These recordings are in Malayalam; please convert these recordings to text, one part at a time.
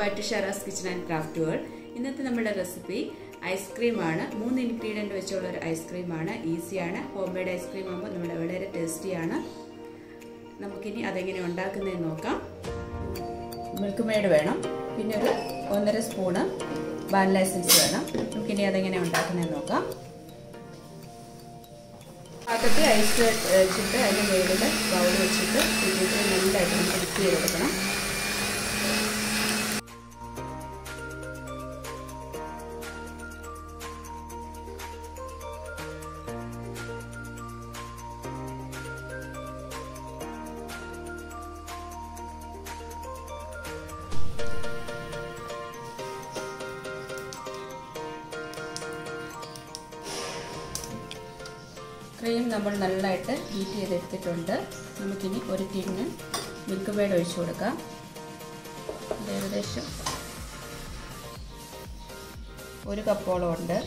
welcome back to Shara's Kitchen and Craft World. This is our recipe ice cream. 3 ingredients ice cream. Easy homemade ice cream. Very tasty. We will make milkmaid. We will make 1 spoon vanilla essence. We will make ice. Cream number nalla itte heat edutittunde namukini oru tin milk maid oyichu kodukka devadesham oru cup olam undu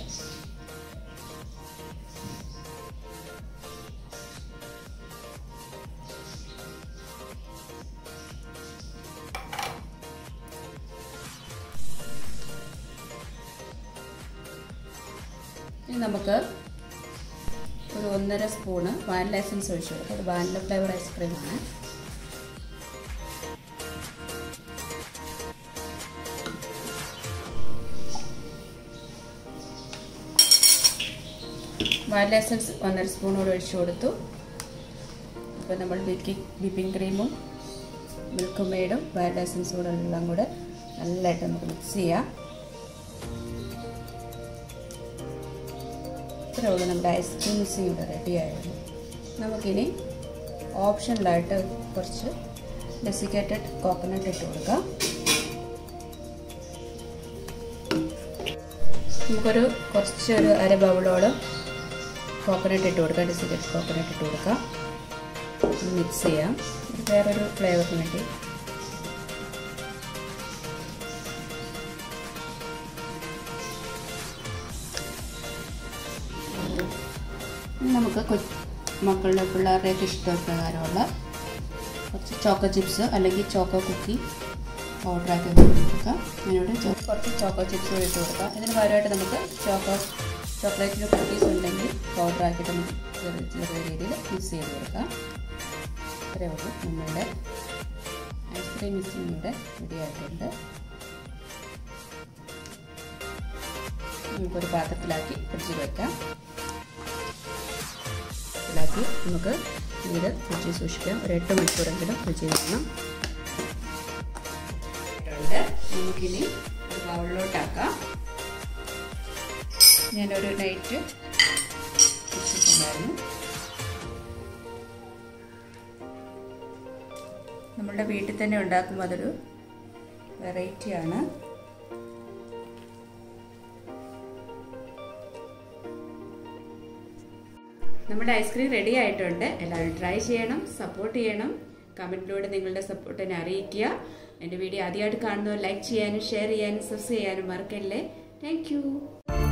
ini namukku 1.5 spoon vanilla essence ഒഴിച്ചു കൊടുക്കുക. vanilla flavored ice cream ആണ്. vanilla essence 1.5 spoon ഒഴിച്ചു കൊടുത്തു. അപ്പോൾ നമ്മൾ whipping cream ഉം milk maid ഉം vanilla essence ഉം എല്ലാം കൂടി നല്ലതായിട്ട് നമുക്ക് മിക്സ് ചെയ്യാം. We will make ice cream seed ready. We will make option lighter for desiccated coconut. We will make coconut desiccated coconut. Mix it. Flavor. നമുക്ക് പിള്ളേരുടെയൊക്കെ ഇഷ്ടപ്രകാരമുള്ള കുറച്ച് ചോക്കോ ചിപ്സ് അല്ലെങ്കിൽ ചോക്കോ കുക്കി പൗഡറാക്കി കൊടുക്കാം. അതിനോട് കുറച്ച് ചോക്കോ ചിപ്സ് ഇട്ട് കൊടുക്കാം. ഇതിന് പകരമായിട്ട് നമുക്ക് ചോക്ലേറ്റിൻ്റെ കുക്കീസ് ഉണ്ടെങ്കിൽ പൗഡറാക്കിയിട്ട് നമുക്ക് ചെറിയ ചെറിയ രീതിയിൽ മിക്സ് ചെയ്ത് കൊടുക്കാം. ഇത്രയേ ഉള്ളൂ നമ്മളുടെ ഐസ്ക്രീം മിക്സിംഗ് ഇവിടെ റെഡിയായിട്ടുണ്ട്. നമുക്കൊരു പാത്രത്തിലാക്കി ഫ്രിഡ്ജിൽ വയ്ക്കാം. നമുക്ക് ഇത് ഫ്രിഡ്ജിൽ സൂക്ഷിക്കാം. ഒരു 8 മണിക്കൂറെങ്കിലും ഫ്രിഡ്ജിൽ വെക്കണം. നമുക്കിനി ബൗളിലോട്ടാക്കാം. ഞാനൊരു നൈറ്റ് വെച്ചിട്ടുണ്ടായിരുന്നു. നമ്മളുടെ വീട്ടിൽ തന്നെ ഉണ്ടാക്കുമ്പോൾ അതൊരു വെറൈറ്റിയാണ്. നമ്മുടെ ഐസ്ക്രീം റെഡി ആയിട്ടുണ്ട്. എല്ലാവരും ട്രൈ ചെയ്യണം, സപ്പോർട്ട് ചെയ്യണം. കമൻറ്റിലൂടെ നിങ്ങളുടെ സപ്പോർട്ട് എന്നെ അറിയിക്കുക. എൻ്റെ വീഡിയോ ആദ്യമായിട്ട് കാണുന്നവർ ലൈക്ക് ചെയ്യാനും ഷെയർ ചെയ്യാനും സബ്സ്ക്രൈബ് ചെയ്യാനും മറക്കല്ലേ. Thank U.